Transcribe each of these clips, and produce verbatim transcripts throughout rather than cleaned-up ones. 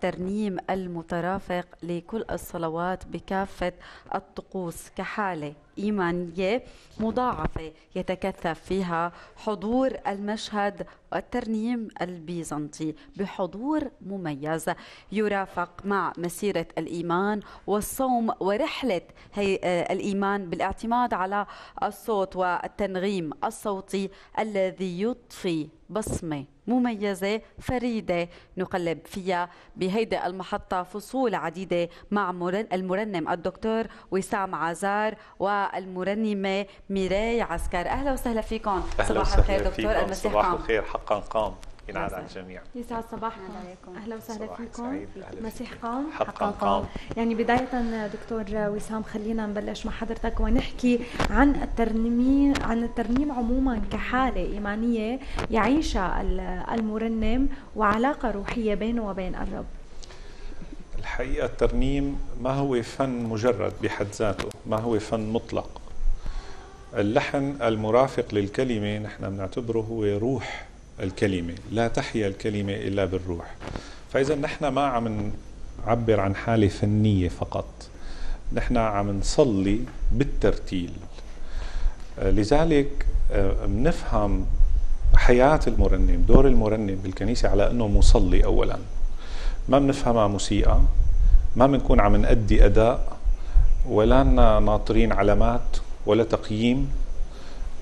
ترنيم المترافق لكل الصلوات بكافة الطقوس كحالة إيمانية مضاعفة يتكثف فيها حضور المشهد والترنيم البيزنطي بحضور مميز يرافق مع مسيرة الإيمان والصوم ورحلة الإيمان بالاعتماد على الصوت والتنغيم الصوتي الذي يضفي بصمة مميزة فريدة نقلب فيها بهيدا المحطة فصول عديدة مع المرنم الدكتور وسام عازر والمرنمة ميراي عسكر. أهلا وسهلا فيكم. صباح الخير دكتور. المسيح قام. صباح الخير حقا قام ينعاد على الجميع. يسعد صباحكم. أهلا وسهلا فيكم. مسيح قام حقا قام. يعني بداية دكتور وسام خلينا نبلش مع حضرتك ونحكي عن الترنيم عن الترنيم عموما كحالة إيمانية يعيشها المرنم وعلاقة روحية بينه وبين الرب. الحقيقة الترنيم ما هو فن مجرد بحد ذاته، ما هو فن مطلق. اللحن المرافق للكلمة نحن بنعتبره هو روح الكلمة، لا تحيا الكلمة إلا بالروح. فإذا نحن ما عم نعبر عن حالة فنية فقط، نحن عم نصلي بالترتيل. لذلك بنفهم حياة المرنم، دور المرنم بالكنيسة على أنه مصلي أولاً. ما بنفهمها موسيقى، ما بنكون عم نأدي أداء، ولا ناطرين علامات ولا تقييم.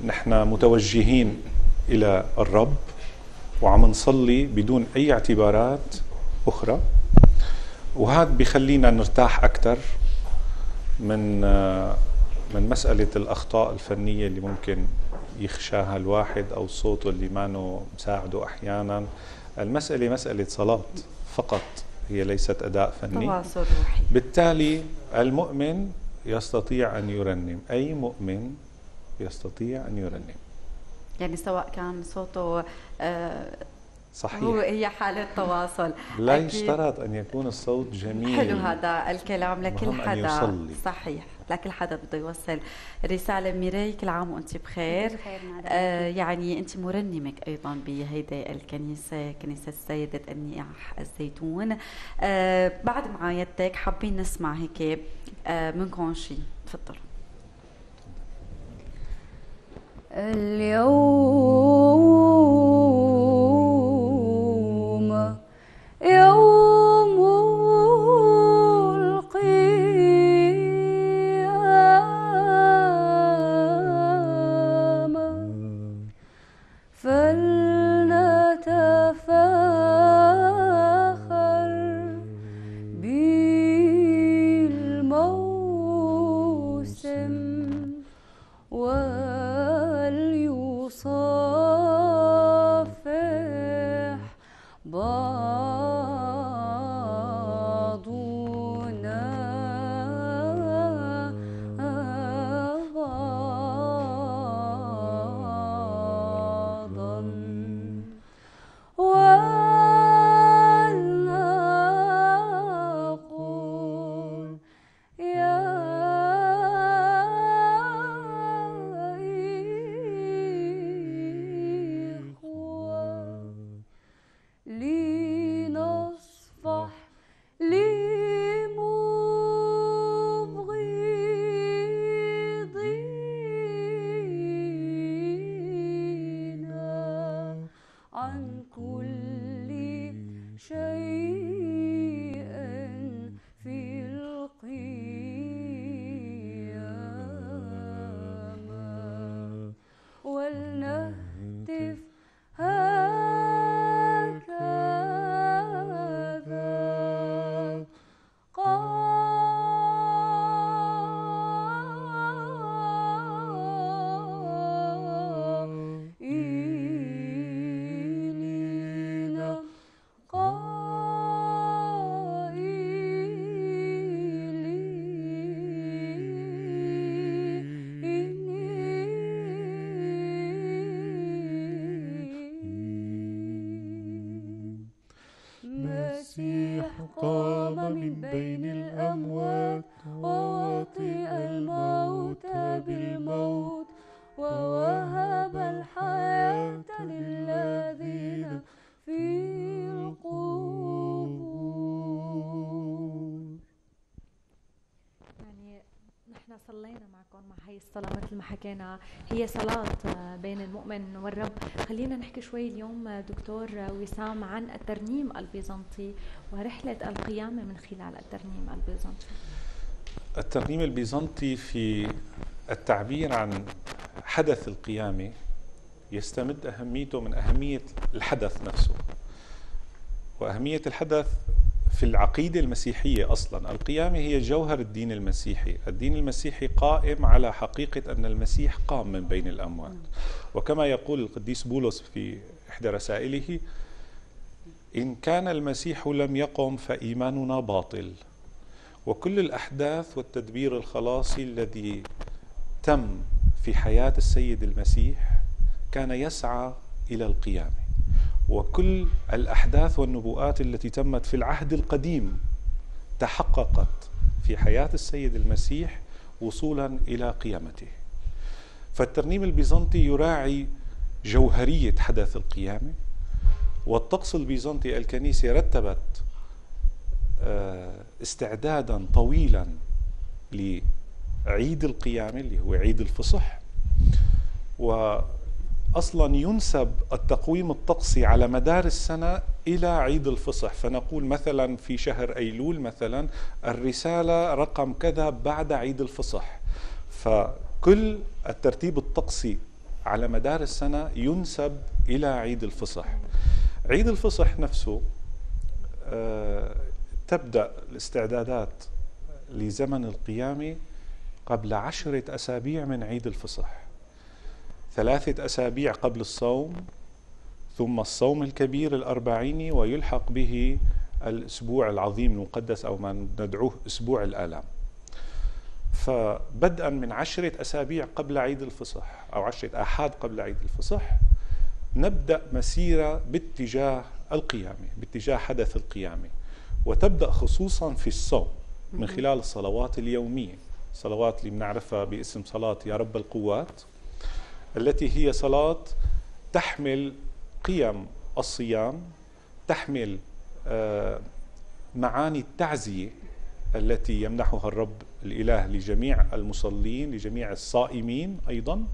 نحن متوجهين إلى الرب وعم نصلي بدون أي اعتبارات أخرى، وهذا بيخلينا نرتاح أكثر من من مسألة الأخطاء الفنية اللي ممكن يخشاها الواحد أو صوته اللي ما مساعده أحيانا. المسألة مسألة صلاة فقط، هي ليست أداء فني. تواصل روحي. بالتالي المؤمن يستطيع أن يرنم، أي مؤمن يستطيع أن يرنم، يعني سواء كان صوته آه صحيح، هو هي حالة تواصل. لا يشترط أن يكون الصوت جميل. حلو هذا الكلام لكل حدا، صحيح، لكل حدا بده يوصل رسالة. ميراي كل عام وأنت بخير. آه يعني أنت مرنمك أيضا بهيدا الكنيسة، كنيسة سيدة النياح الزيتون. آه بعد معايدتك حابين نسمع هيك آه منكم شيء، تفضلوا. اليوم يوم القيامة فلنتفاخر بالموسم صافح بعضنا بعضا ولنقول يا للذين في القبور. صلينا معكم مع هاي الصلاة مثل ما حكينا هي صلاة بين المؤمن والرب. خلينا نحكي شوي اليوم دكتور وسام عن الترنيم البيزنطي ورحلة القيامة من خلال الترنيم البيزنطي. الترنيم البيزنطي في التعبير عن حدث القيامة يستمد أهميته من أهمية الحدث نفسه وأهمية الحدث في العقيدة المسيحية. أصلا القيامة هي جوهر الدين المسيحي. الدين المسيحي قائم على حقيقة أن المسيح قام من بين الأموات، وكما يقول القديس بولس في إحدى رسائله: إن كان المسيح لم يقم فإيماننا باطل، وكل الأحداث والتدبير الخلاصي الذي تم في حياة السيد المسيح كان يسعى إلى القيامة، وكل الأحداث والنبوءات التي تمت في العهد القديم تحققت في حياة السيد المسيح وصولا إلى قيامته. فالترنيم البيزنطي يراعي جوهرية حدث القيامة، والطقس البيزنطي الكنيسة رتبت استعدادا طويلا لعيد القيامة اللي هو عيد الفصح. و أصلا ينسب التقويم الطقسي على مدار السنة إلى عيد الفصح، فنقول مثلا في شهر أيلول مثلا الرسالة رقم كذا بعد عيد الفصح، فكل الترتيب الطقسي على مدار السنة ينسب إلى عيد الفصح. عيد الفصح نفسه تبدأ الاستعدادات لزمن القيامة قبل عشرة أسابيع من عيد الفصح، ثلاثة أسابيع قبل الصوم، ثم الصوم الكبير الأربعيني، ويلحق به الأسبوع العظيم المقدس أو ما ندعوه أسبوع الآلام. فبدءا من عشرة أسابيع قبل عيد الفصح أو عشرة آحاد قبل عيد الفصح نبدأ مسيرة باتجاه القيامة، باتجاه حدث القيامة، وتبدأ خصوصا في الصوم من خلال الصلوات اليومية، الصلوات اللي بنعرفها باسم صلاة يا رب القوات، التي هي صلاة تحمل قيم الصيام، تحمل معاني التعزية التي يمنحها الرب الإله لجميع المصلين، لجميع الصائمين أيضا،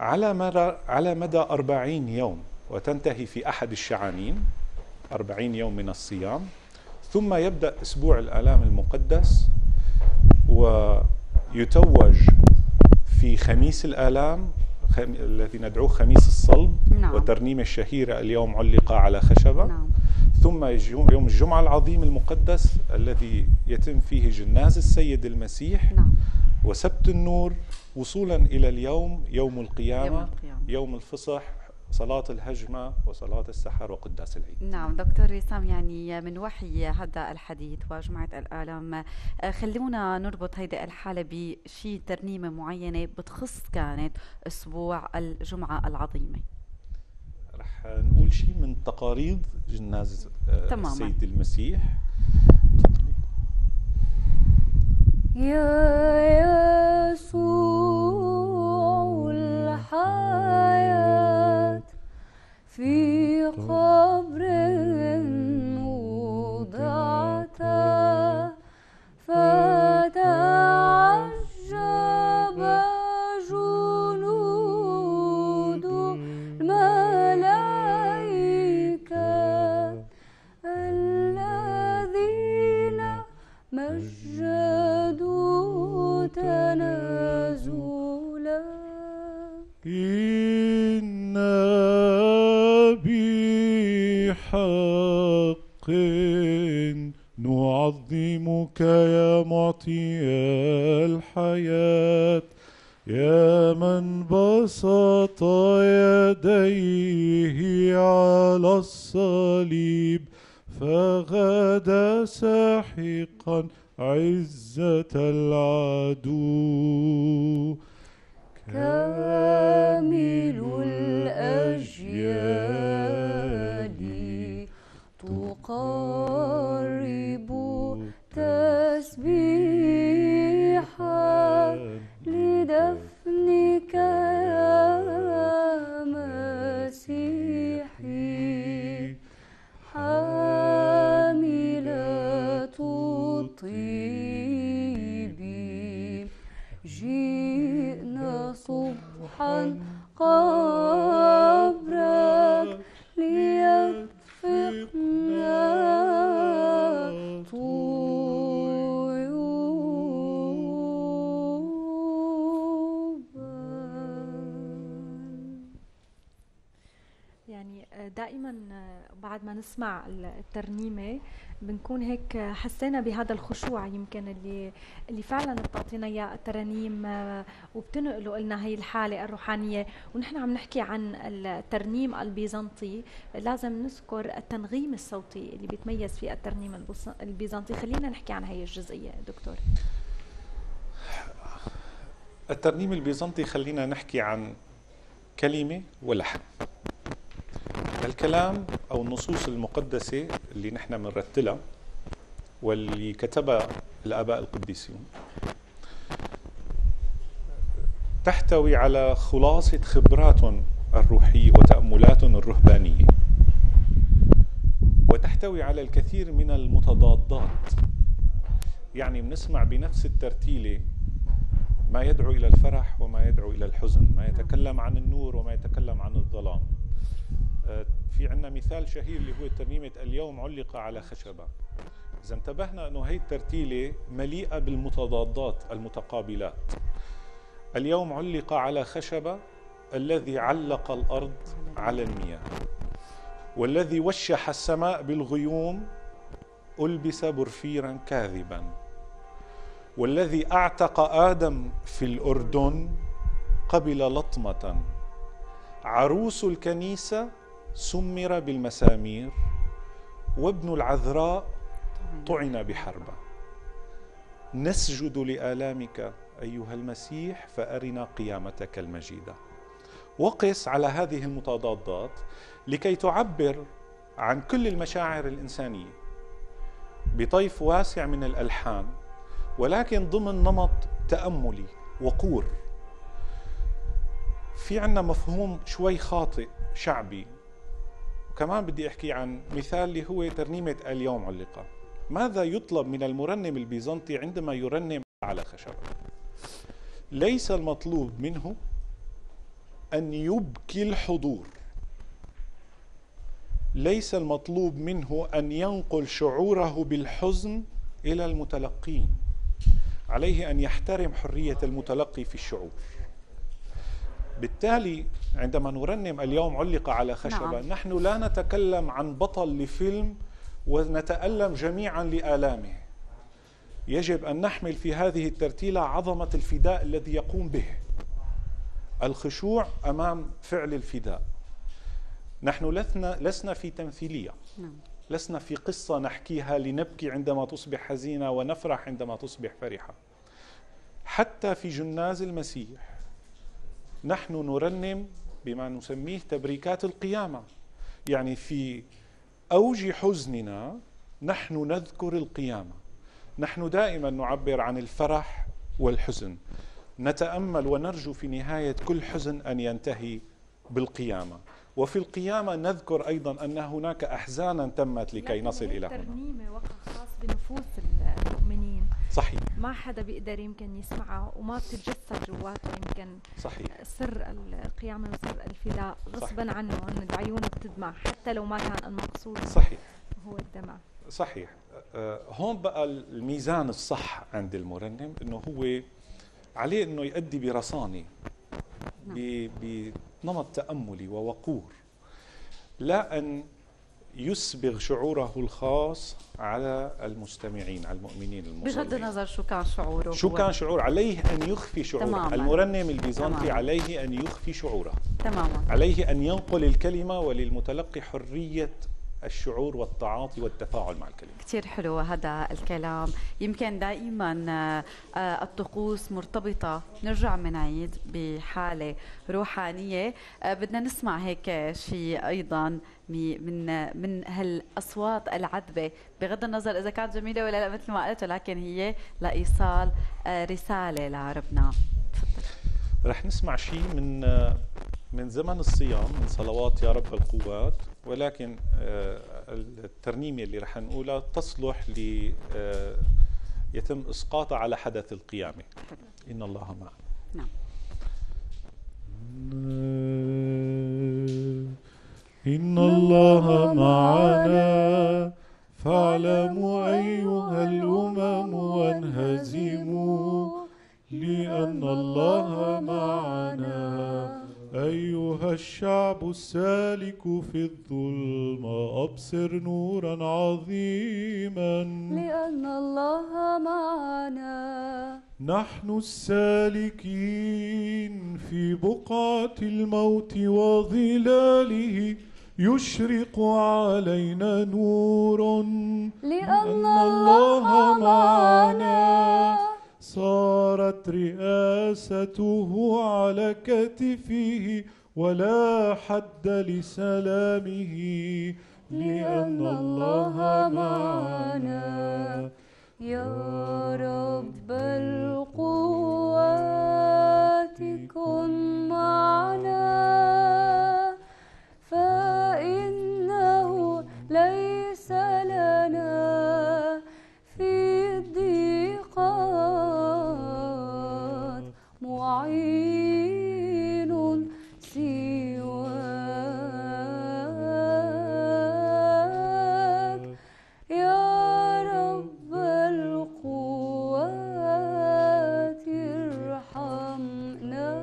على مدى على مدى أربعين يوم، وتنتهي في أحد الشعانين، أربعين يوم من الصيام. ثم يبدأ أسبوع الآلام المقدس، ويتوج في خميس الآلام خم... الذي ندعوه خميس الصلب، نعم. وترنيمة الشهيرة اليوم علق على خشبة، نعم. ثم يوم الجمعة العظيم المقدس الذي يتم فيه جناز السيد المسيح، نعم. وسبت النور، وصولا إلى اليوم يوم القيامة، يوم القيامة، يوم الفصح، صلاة الهجمة وصلاة السحر وقداس العيد. نعم دكتور وسام، يعني من وحي هذا الحديث وجمعة الآلام خلونا نربط هيدا الحالة بشي ترنيمة معينة بتخص كانت أسبوع الجمعة العظيمة. رح نقول شيء من تقاريض جناز السيد المسيح. يا يسوع الحياة في قبر وضعت، فتعجب جنود الملائكة الذين مجدوا تنازلا. حق نعظمك يا معطي الحياة، يا من بسط يديه على الصليب فغدا ساحقا عزة العدو. كامل الأجيال تقرب تسبيحا لدفنك يا مسيحي، حاملة الطيب عن قبرك ليدفقنا طيوبا. يعني دائما بعد ما نسمع الترنيمة بنكون هيك حسينا بهذا الخشوع يمكن اللي اللي فعلا بتعطينا اياه الترانيم وبتنقله لنا هي الحاله الروحانيه. ونحن عم نحكي عن الترنيم البيزنطي لازم نذكر التنغيم الصوتي اللي بيتميز فيه الترنيم البيزنطي. خلينا نحكي عن هي الجزئيه دكتور. الترنيم البيزنطي خلينا نحكي عن كلمه ولحن. الكلام أو النصوص المقدسة اللي نحن بنرتلها واللي كتبها الآباء القديسين تحتوي على خلاصة خبرات الروحية وتأملات الرهبانية، وتحتوي على الكثير من المتضادات. يعني بنسمع بنفس الترتيلة ما يدعو إلى الفرح وما يدعو إلى الحزن، ما يتكلم عن النور وما يتكلم عن الظلام. في عندنا مثال شهير اللي هو ترنيمة اليوم علق على خشبة. إذا انتبهنا أنه هي الترتيلة مليئة بالمتضادات المتقابلات. اليوم علق على خشبة الذي علق الأرض على المياه، والذي وشح السماء بالغيوم ألبس برفيرا كاذبا، والذي أعتق آدم في الأردن قبل لطمة، عروس الكنيسة سمر بالمسامير، وابن العذراء طعن بحربة. نسجد لآلامك أيها المسيح فأرنا قيامتك المجيدة. وقس على هذه المتضادات لكي تعبر عن كل المشاعر الإنسانية بطيف واسع من الألحان، ولكن ضمن نمط تأملي وقور. في عنا مفهوم شوي خاطئ شعبي، وكمان بدي أحكي عن مثال اللي هو ترنيمة اليوم علقة. ماذا يطلب من المرنم البيزنطي عندما يرنم على خشبة؟ ليس المطلوب منه أن يبكي الحضور، ليس المطلوب منه أن ينقل شعوره بالحزن إلى المتلقين، عليه أن يحترم حرية المتلقي في الشعور. بالتالي عندما نرنم اليوم علق على خشبة، نعم، نحن لا نتكلم عن بطل لفيلم ونتألم جميعا لآلامه. يجب أن نحمل في هذه الترتيلة عظمة الفداء الذي يقوم به، الخشوع أمام فعل الفداء. نحن لسنا في تمثيلية، نعم، لسنا في قصة نحكيها لنبكي عندما تصبح حزينة ونفرح عندما تصبح فرحة. حتى في جناز المسيح نحن نرنم بما نسميه تبريكات القيامة. يعني في أوج حزننا نحن نذكر القيامة. نحن دائما نعبر عن الفرح والحزن، نتأمل ونرجو في نهاية كل حزن أن ينتهي بالقيامة، وفي القيامة نذكر أيضا أن هناك أحزانا تمت لكي نصل إلى هنا. ترنيمة وقع خاص بنفوس المؤمنين، صحيح، ما حدا بيقدر يمكن يسمعها وما بتتجسد جواته يمكن، صحيح، سر القيامة وسر الفداء غصبا عنه، أن العيون بتدمع حتى لو ما كان المقصود، صحيح، هو الدمع، صحيح. هون بقى الميزان الصح عند المرنم أنه هو عليه أنه يؤدي برصانة، نعم، بنمط تأملي ووقور، لا أن يسبغ شعوره الخاص على المستمعين على المؤمنين المصلين. بغض النظر شو كان شعوره، شو كان شعور، عليه أن يخفي شعوره. تماماً. المرنم البيزنطي، تماماً، عليه أن يخفي شعوره، تماما، عليه أن ينقل الكلمة وللمتلقي حرية الشعور والتعاطي والتفاعل مع الكلمة. كتير حلو هذا الكلام. يمكن دائما الطقوس مرتبطة، نرجع منعيد، بحالة روحانية. بدنا نسمع هيك شيء أيضا من من هالأصوات العذبة، بغض النظر إذا كانت جميلة ولا لا مثل ما قلت، ولكن هي لإيصال رسالة لعربنا. رح نسمع شيء من من زمن الصيام، من صلوات يا رب القوات، ولكن الترنيمة اللي رح نقولها تصلح لي يتم إسقاطها على حدث القيامة. إن الله معنا. نعم. إن الله معنا فاعلموا أيها الأمم وانهزموا لأن الله معنا. أيها الشعب السالك في الظلم أبصر نورا عظيما لأن الله معنا. نحن السالكين في بقعة الموت وظلاله يشرق علينا نور لأن الله معنا. صارت رئاسته على كتفه ولا حد لسلامه لأن الله معنا. يا رب القوات كن معنا فإنه ليس لنا في الضيقات معين سواك. يا رب القوات ارحمنا.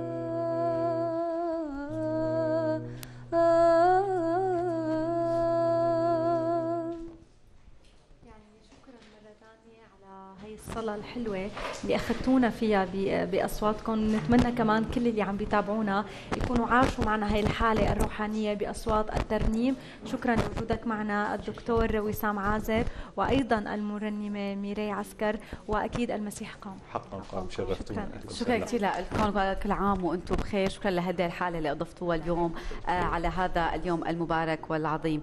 الصلاة الحلوة اللي أخذتونا فيها بأصواتكم، نتمنى كمان كل اللي عم بيتابعونا يكونوا عاشوا معنا هاي الحالة الروحانية بأصوات الترنيم. شكرا لوجودك معنا الدكتور وسام عازر وأيضا المرنمة ميراي عسكر، وأكيد المسيح قام. حقا قام، شرفتونا. شكرا كثير لكم، كل عام وأنتم بخير. شكرا لهذه الحالة اللي أضفتوها اليوم على هذا اليوم المبارك والعظيم.